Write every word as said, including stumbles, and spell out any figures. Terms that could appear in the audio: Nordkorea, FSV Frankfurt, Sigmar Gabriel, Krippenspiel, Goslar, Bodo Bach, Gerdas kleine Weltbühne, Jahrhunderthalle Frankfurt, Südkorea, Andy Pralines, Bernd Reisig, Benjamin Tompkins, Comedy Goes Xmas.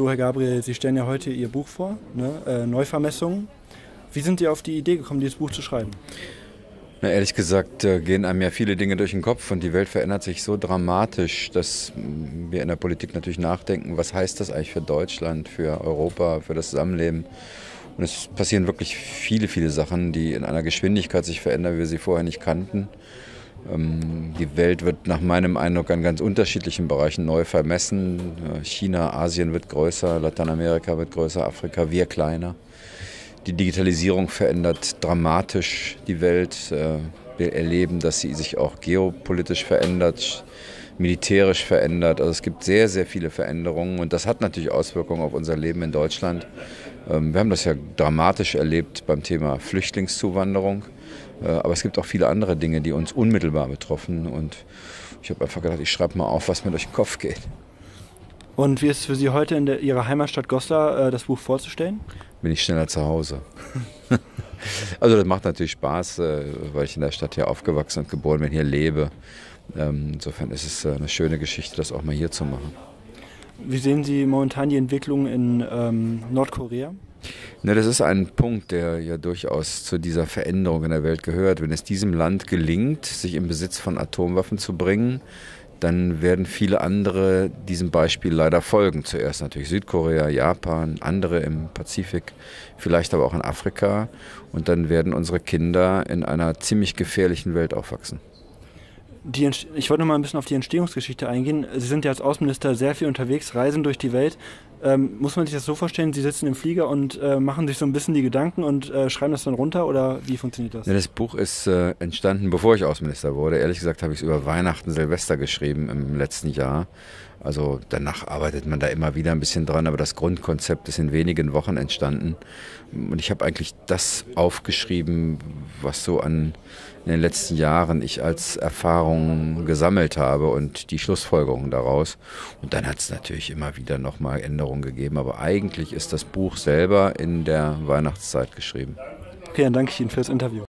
so, Herr Gabriel, Sie stellen ja heute Ihr Buch vor, ne? äh, Neuvermessung. Wie sind Sie auf die Idee gekommen, dieses Buch zu schreiben? Na, ehrlich gesagt äh, gehen einem ja viele Dinge durch den Kopf und die Welt verändert sich so dramatisch, dass wir in der Politik natürlich nachdenken, was heißt das eigentlich für Deutschland, für Europa, für das Zusammenleben. Und es passieren wirklich viele, viele Sachen, die in einer Geschwindigkeit sich verändern, wie wir sie vorher nicht kannten. Ähm, die Welt wird nach meinem Eindruck an ganz unterschiedlichen Bereichen neu vermessen. Äh, China, Asien wird größer, Lateinamerika wird größer, Afrika, wir kleiner. Die Digitalisierung verändert dramatisch die Welt. Wir erleben, dass sie sich auch geopolitisch verändert, militärisch verändert. Also es gibt sehr, sehr viele Veränderungen und das hat natürlich Auswirkungen auf unser Leben in Deutschland. Wir haben das ja dramatisch erlebt beim Thema Flüchtlingszuwanderung. Aber es gibt auch viele andere Dinge, die uns unmittelbar betreffen. Und ich habe einfach gedacht, ich schreibe mal auf, was mir durch den Kopf geht. Und wie ist es für Sie heute in der, Ihrer Heimatstadt Goslar, das Buch vorzustellen? Bin ich schneller zu Hause. Also das macht natürlich Spaß, weil ich in der Stadt hier aufgewachsen und geboren bin, hier lebe. Insofern ist es eine schöne Geschichte, das auch mal hier zu machen. Wie sehen Sie momentan die Entwicklung in ähm, Nordkorea? Ne, das ist ein Punkt, der ja durchaus zu dieser Veränderung in der Welt gehört. Wenn es diesem Land gelingt, sich in Besitz von Atomwaffen zu bringen, dann werden viele andere diesem Beispiel leider folgen. Zuerst natürlich Südkorea, Japan, andere im Pazifik, vielleicht aber auch in Afrika. Und dann werden unsere Kinder in einer ziemlich gefährlichen Welt aufwachsen. Die Entst- ich wollte noch mal ein bisschen auf die Entstehungsgeschichte eingehen. Sie sind ja als Außenminister sehr viel unterwegs, reisen durch die Welt. Ähm, muss man sich das so vorstellen, Sie sitzen im Flieger und äh, machen sich so ein bisschen die Gedanken und äh, schreiben das dann runter oder wie funktioniert das? Ja, das Buch ist äh, entstanden, bevor ich Außenminister wurde. Ehrlich gesagt habe ich es über Weihnachten, Silvester geschrieben im letzten Jahr. Also danach arbeitet man da immer wieder ein bisschen dran, aber das Grundkonzept ist in wenigen Wochen entstanden. Und ich habe eigentlich das aufgeschrieben, was so an, in den letzten Jahren ich als Erfahrung gesammelt habe und die Schlussfolgerungen daraus. Und dann hat es natürlich immer wieder nochmal Änderungen gegeben, aber eigentlich ist das Buch selber in der Weihnachtszeit geschrieben. Okay, dann danke ich Ihnen für das Interview.